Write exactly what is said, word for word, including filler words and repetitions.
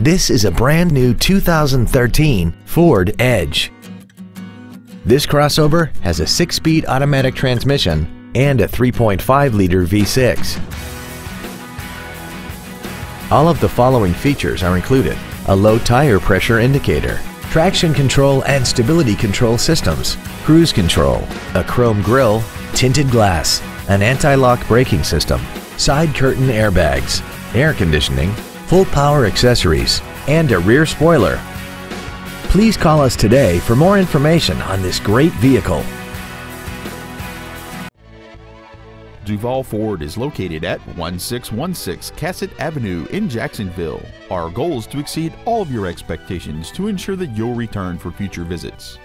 This is a brand new two thousand thirteen Ford Edge. This crossover has a six-speed automatic transmission and a three point five liter V six. All of the following features are included: a low tire pressure indicator, traction control and stability control systems, cruise control, a chrome grille, tinted glass, an anti-lock braking system, side curtain airbags, air conditioning, full power accessories, and a rear spoiler. Please call us today for more information on this great vehicle. Duval Ford is located at one six one six Cassat Avenue in Jacksonville. Our goal is to exceed all of your expectations to ensure that you'll return for future visits.